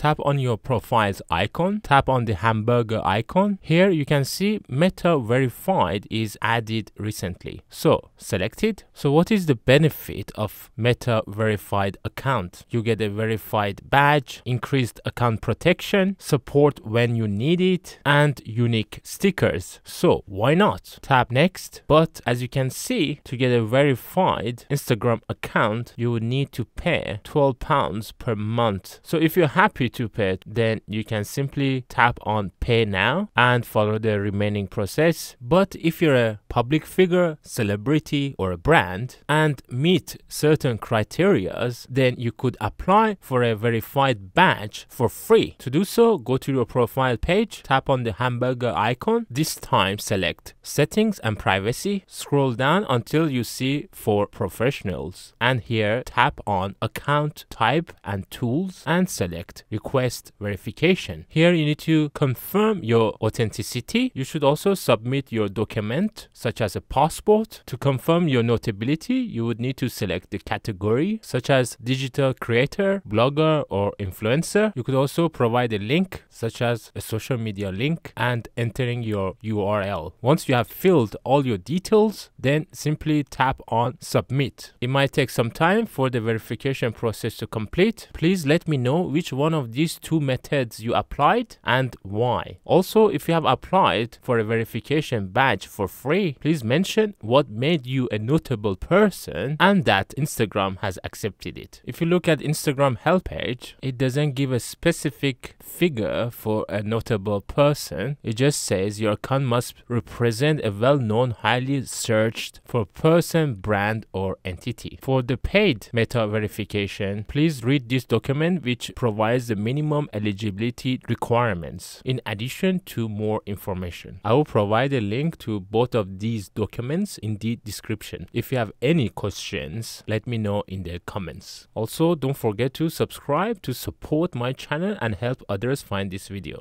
tap on your profile's icon, tap on the hamburger icon. Here you can see Meta Verified is added recently. So select it. So what is the benefit of Meta Verified account? You get a verified badge, increased account protection, support when you need it, and unique stickers. So why not? Tap next. But as you can see, to get a verified Instagram account, you would need to pay £12 per month. So if you're happy to pay, then you can simply tap on pay now and follow the remaining process. But if you're a public figure, celebrity, or a brand and meet certain criteria, then you could apply for a verified badge for free. To do so, go to your profile page, tap on the hamburger icon, this time select settings and privacy, scroll down until you see for professionals, and here tap on account type and tools and select request verification. Here you need to confirm your authenticity. You should also submit your document such as a passport. To confirm your notability, you would need to select the category such as digital creator, blogger, or influencer. You could also provide a link such as a social media link and entering your URL. Once you have filled all your details, then simply tap on submit. It might take some time for the verification process to complete. Please let me know which one of these two methods you applied and why. Also, if you have applied for a verification badge for free, please mention what made you a notable person and that Instagram has accepted it. If you look at Instagram help page, it doesn't give a specific figure for a notable person. It just says your account must represent a well-known, highly searched for person, brand, or entity. For the paid Meta verification, please read this document which provides the minimum eligibility requirements in addition to more information. I will provide a link to both of these documents in the description. If you have any questions, let me know in the comments. Also, don't forget to subscribe to support my channel and help others find this video.